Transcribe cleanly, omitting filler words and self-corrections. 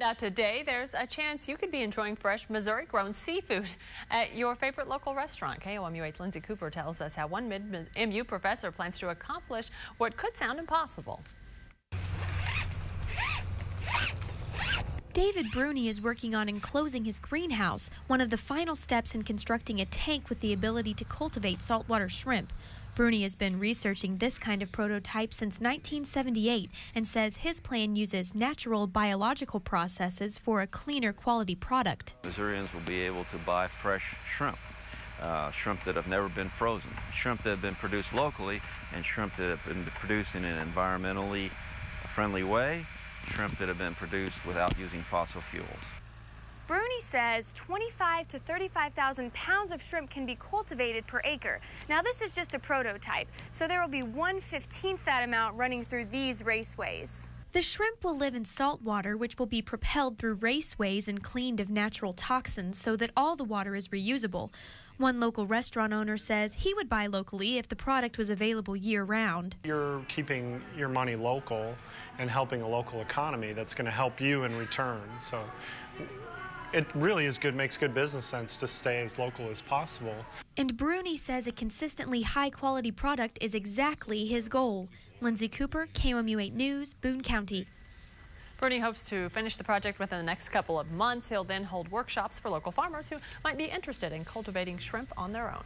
Now today, there's a chance you could be enjoying fresh Missouri-grown seafood at your favorite local restaurant. KOMU8's Lindsay Cooper tells us how one MU professor plans to accomplish what could sound impossible. David Bruni is working on enclosing his greenhouse, one of the final steps in constructing a tank with the ability to cultivate saltwater shrimp. Bruni has been researching this kind of prototype since 1978 and says his plan uses natural biological processes for a cleaner quality product. Missourians will be able to buy fresh shrimp, shrimp that have never been frozen, shrimp that have been produced locally, and shrimp that have been produced in an environmentally friendly way, shrimp that have been produced without using fossil fuels. Bruni says 25,000 to 35,000 pounds of shrimp can be cultivated per acre. Now this is just a prototype, so there will be 1/15th that amount running through these raceways. The shrimp will live in salt water, which will be propelled through raceways and cleaned of natural toxins so that all the water is reusable. One local restaurant owner says he would buy locally if the product was available year-round. You're keeping your money local and helping a local economy that's going to help you in return. So it really is good, makes good business sense to stay as local as possible. And Bruni says a consistently high-quality product is exactly his goal. Lindsay Cooper, KOMU8 News, Boone County. Bruni hopes to finish the project within the next couple of months. He'll then hold workshops for local farmers who might be interested in cultivating shrimp on their own.